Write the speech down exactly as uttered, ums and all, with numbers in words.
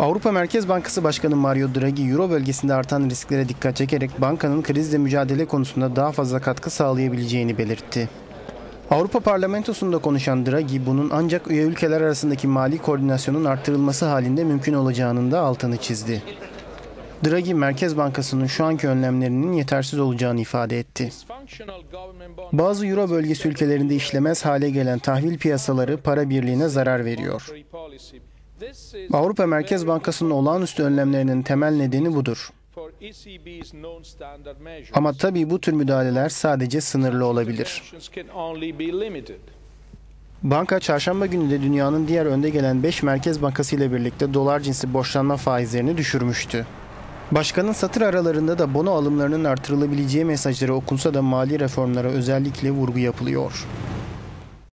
Avrupa Merkez Bankası Başkanı Mario Draghi, Euro bölgesinde artan risklere dikkat çekerek bankanın krizle mücadele konusunda daha fazla katkı sağlayabileceğini belirtti. Avrupa Parlamentosu'nda konuşan Draghi, bunun ancak üye ülkeler arasındaki mali koordinasyonun artırılması halinde mümkün olacağının da altını çizdi. Draghi, Merkez Bankası'nın şu anki önlemlerinin yetersiz olacağını ifade etti. Bazı Euro bölgesi ülkelerinde işlemez hale gelen tahvil piyasaları para birliğine zarar veriyor. Avrupa Merkez Bankası'nın olağanüstü önlemlerinin temel nedeni budur. Ama tabii bu tür müdahaleler sadece sınırlı olabilir. Banka çarşamba günü de dünyanın diğer önde gelen beş merkez bankası ile birlikte dolar cinsi borçlanma faizlerini düşürmüştü. Başkanın satır aralarında da bono alımlarının artırılabileceği mesajları okunsa da mali reformlara özellikle vurgu yapılıyor.